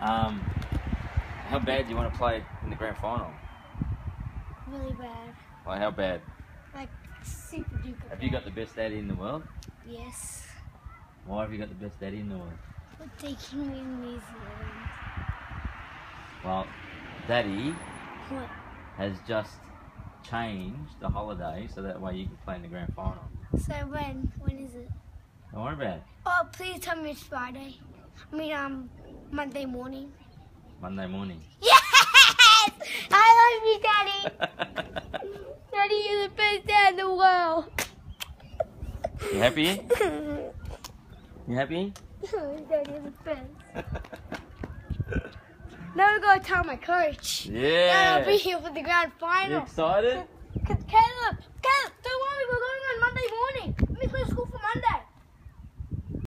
How bad do you want to play in the grand final? Really bad. Like how bad? Like super duper bad. Have you got the best daddy in the world? Yes. Why have you got the best daddy in the world? For taking me to New Zealand. Well, daddy has just changed the holiday so that way you can play in the grand final. So when is it? Don't worry about it. Oh, please tell me it's Friday. I mean, Monday morning. Monday morning. Yes! I love you, Daddy. Daddy, you're the best dad in the world. You happy? You happy? Daddy, you're the best. Now we gotta tell my coach. Yeah. I'll be here for the grand final. You excited? Cause Caleb, don't worry, we're going on Monday morning. Let me go to school for Monday.